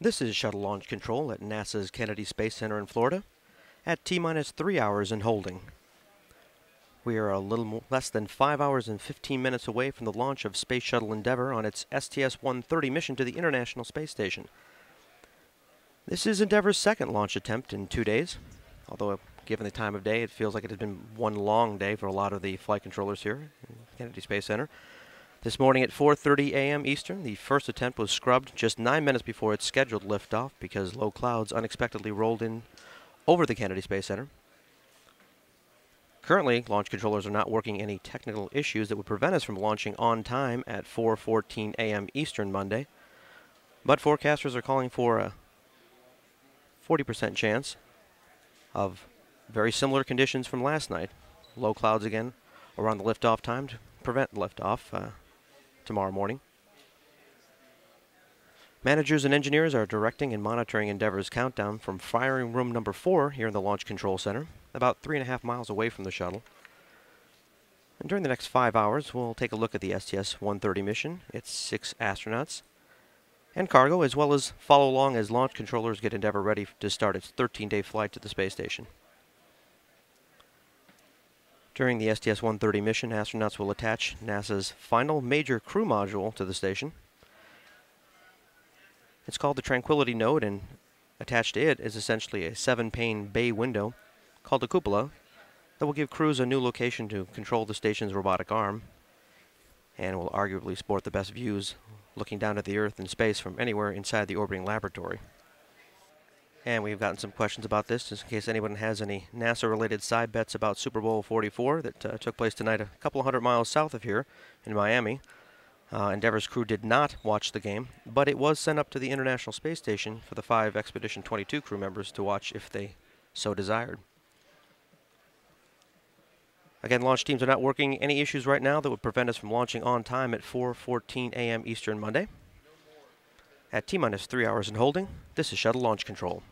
This is Shuttle Launch Control at NASA's Kennedy Space Center in Florida at T-minus 3 hours and holding. We are a little less than 5 hours and 15 minutes away from the launch of Space Shuttle Endeavour on its STS-130 mission to the International Space Station. This is Endeavour's second launch attempt in 2 days, although given the time of day, it feels like it has been one long day for a lot of the flight controllers here at Kennedy Space Center. This morning at 4:30 a.m. Eastern, the first attempt was scrubbed just 9 minutes before its scheduled liftoff because low clouds unexpectedly rolled in over the Kennedy Space Center. Currently, launch controllers are not working any technical issues that would prevent us from launching on time at 4:14 a.m. Eastern Monday, but forecasters are calling for a 40% chance of very similar conditions from last night. Low clouds again around the liftoff time to prevent liftoff tomorrow morning. Managers and engineers are directing and monitoring Endeavour's countdown from firing room number 4 here in the Launch Control Center, about 3.5 miles away from the shuttle. And during the next 5 hours, we'll take a look at the STS-130 mission, its 6 astronauts and cargo, as well as follow along as launch controllers get Endeavour ready to start its 13-day flight to the space station. During the STS-130 mission, astronauts will attach NASA's final major crew module to the station. It's called the Tranquility Node, and attached to it is essentially a 7-pane bay window called a cupola that will give crews a new location to control the station's robotic arm and will arguably sport the best views looking down at the Earth and space from anywhere inside the orbiting laboratory. And we've gotten some questions about this, just in case anyone has any NASA-related side bets about Super Bowl XLIV that took place tonight a couple hundred miles south of here in Miami. Endeavour's crew did not watch the game, but it was sent up to the International Space Station for the 5 Expedition 22 crew members to watch if they so desired. Again, launch teams are not working any issues right now that would prevent us from launching on time at 4:14 a.m. Eastern Monday. At T-minus 3 hours and holding, this is Shuttle Launch Control.